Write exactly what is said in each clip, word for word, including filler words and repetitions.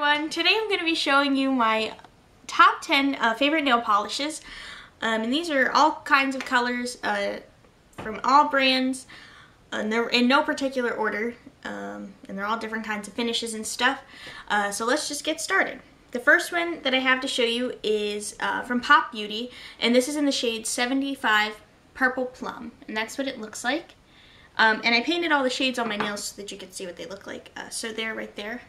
everyone. Today I'm going to be showing you my top ten uh, favorite nail polishes. Um, and these are all kinds of colors uh, from all brands. And they're in no particular order. Um, and they're all different kinds of finishes and stuff. Uh, so let's just get started. The first one that I have to show you is uh, from Pop Beauty. And this is in the shade seventy-five Purple Plum. And that's what it looks like. Um, and I painted all the shades on my nails so that you can see what they look like. Uh, so there, right there,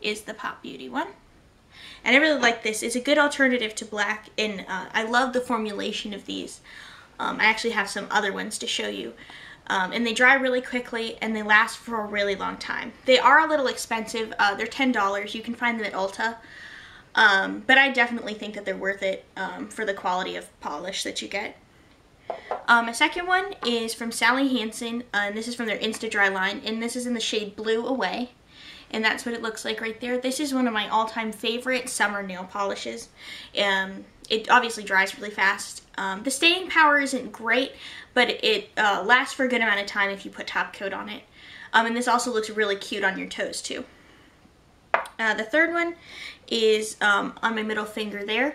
is the Pop Beauty one. And I really like this. It's a good alternative to black, and uh, I love the formulation of these. Um, I actually have some other ones to show you. Um, and they dry really quickly, and they last for a really long time. They are a little expensive. Uh, they're ten dollars. You can find them at Ulta. Um, but I definitely think that they're worth it um, for the quality of polish that you get. Um, my second one is from Sally Hansen, uh, and this is from their Insta-Dry line, and this is in the shade Blue Away, and that's what it looks like right there. This is one of my all-time favorite summer nail polishes. Um, it obviously dries really fast. Um, the staying power isn't great, but it uh, lasts for a good amount of time if you put top coat on it. Um, and this also looks really cute on your toes, too. Uh, the third one is um, on my middle finger there.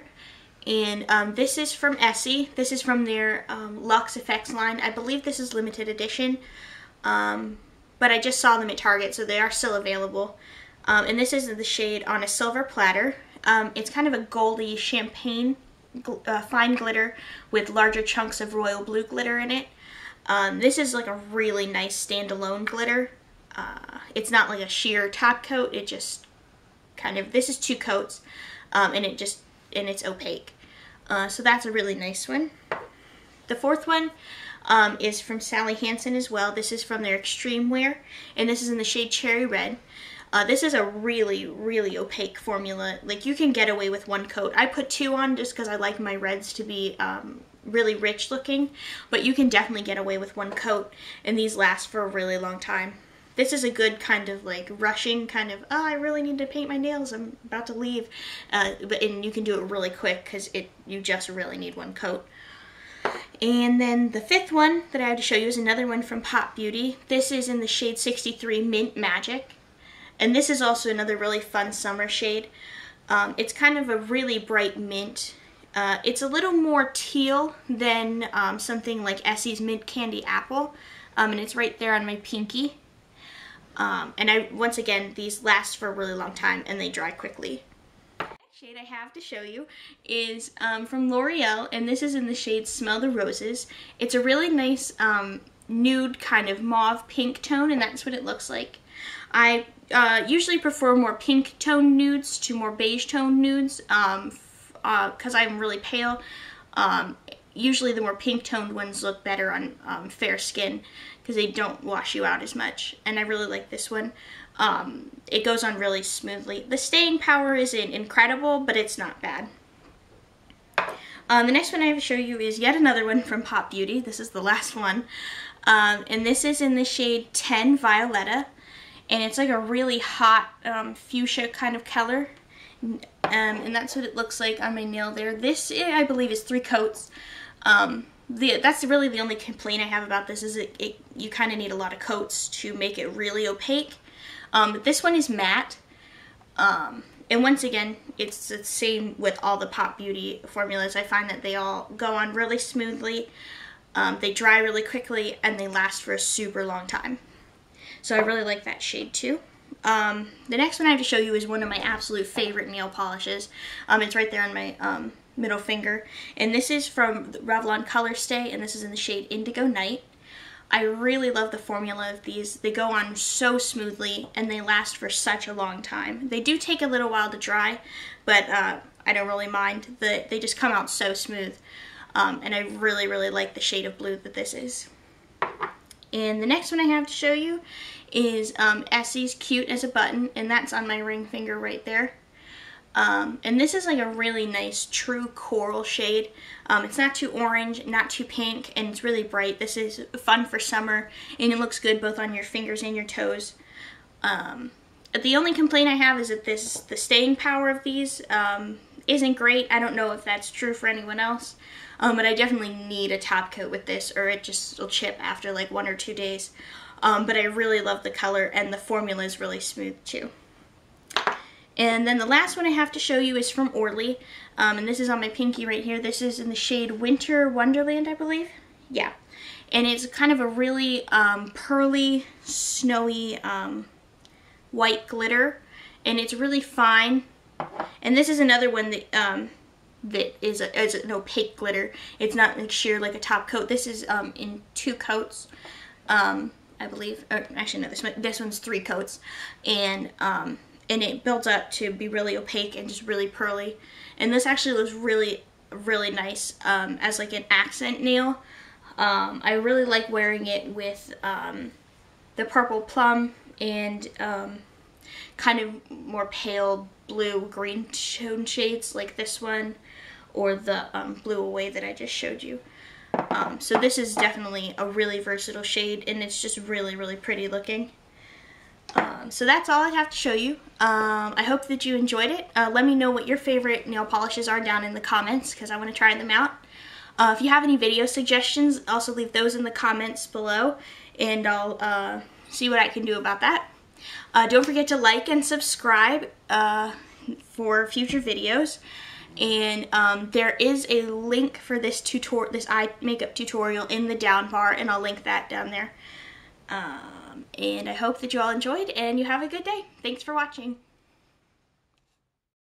And um, this is from Essie. This is from their um, Luxe F X line. I believe this is limited edition, um, but I just saw them at Target, so they are still available. Um, and this is the shade On a Silver Platter. Um, it's kind of a goldy champagne gl uh, fine glitter with larger chunks of royal blue glitter in it. Um, this is like a really nice standalone glitter. Uh, it's not like a sheer top coat. It just kind of, this is two coats, um, and it just, and it's opaque. Uh, so that's a really nice one. The fourth one um, is from Sally Hansen as well. This is from their Extreme Wear, and this is in the shade Cherry Red. Uh, this is a really, really opaque formula. Like, you can get away with one coat. I put two on just because I like my reds to be um, really rich looking, but you can definitely get away with one coat, and these last for a really long time. This is a good kind of like rushing kind of, oh, I really need to paint my nails, I'm about to leave. Uh, but, and you can do it really quick because it you just really need one coat. And then the fifth one that I had to show you is another one from Pop Beauty. This is in the shade sixty-three Mint Magic. And this is also another really fun summer shade. Um, it's kind of a really bright mint. Uh, it's a little more teal than um, something like Essie's Mint Candy Apple. Um, and it's right there on my pinky. Um, and I, once again, these last for a really long time, and they dry quickly. The next shade I have to show you is um, from L'Oreal, and this is in the shade Smell the Roses. It's a really nice um, nude kind of mauve pink tone, and that's what it looks like. I uh, usually prefer more pink tone nudes to more beige tone nudes, um, uh, 'cause I'm really pale. Um, Usually the more pink-toned ones look better on um, fair skin because they don't wash you out as much. And I really like this one. Um, it goes on really smoothly. The staying power isn't incredible, but it's not bad. Um, the next one I have to show you is yet another one from Pop Beauty. This is the last one. Um, and this is in the shade ten Violetta. And it's like a really hot um, fuchsia kind of color. Um, and that's what it looks like on my nail there. This, I believe, is three coats. Um, the, that's really the only complaint I have about this is it, it you kind of need a lot of coats to make it really opaque. Um, but this one is matte. Um, and once again, it's the same with all the Pop Beauty formulas. I find that they all go on really smoothly. Um, they dry really quickly, and they last for a super long time. So I really like that shade too. Um, the next one I have to show you is one of my absolute favorite nail polishes. Um, it's right there on my um, middle finger, and this is from Revlon Colorstay, and this is in the shade Indigo Night. I really love the formula of these. They go on so smoothly, and they last for such a long time. They do take a little while to dry, but uh, I don't really mind. The, they just come out so smooth, um, and I really, really like the shade of blue that this is. And the next one I have to show you is um, Essie's Cute as a Button, and that's on my ring finger right there. Um, and this is like a really nice true coral shade. Um, it's not too orange, not too pink, and it's really bright. This is fun for summer, and it looks good both on your fingers and your toes. Um, the only complaint I have is that this the staying power of these um, isn't great. I don't know if that's true for anyone else, um, but I definitely need a top coat with this, or it just will chip after like one or two days. Um, but I really love the color, and the formula is really smooth too. And then the last one I have to show you is from Orly. Um, and this is on my pinky right here. This is in the shade Winter Wonderland, I believe. Yeah. And it's kind of a really um, pearly, snowy um, white glitter. And it's really fine. And this is another one that um, that is, a, is an opaque glitter. It's not like sheer like a top coat. This is um, in two coats, um, I believe. Or, actually, no, this one, this one's three coats. And... Um, and it builds up to be really opaque and just really pearly. And this actually looks really, really nice um, as like an accent nail. Um, I really like wearing it with um, the purple plum and um, kind of more pale blue green tone shades like this one, or the um, Blue Away that I just showed you. Um, so this is definitely a really versatile shade, and it's just really, really pretty looking. Um, so that's all I have to show you. Um, I hope that you enjoyed it. Uh, let me know what your favorite nail polishes are down in the comments, because I want to try them out. Uh, if you have any video suggestions, also leave those in the comments below, and I'll uh, see what I can do about that. Uh, don't forget to like and subscribe uh, for future videos. And um, there is a link for this tutor- this eye makeup tutorial in the down bar, and I'll link that down there. Um, and I hope that you all enjoyed, and you have a good day. Thanks for watching.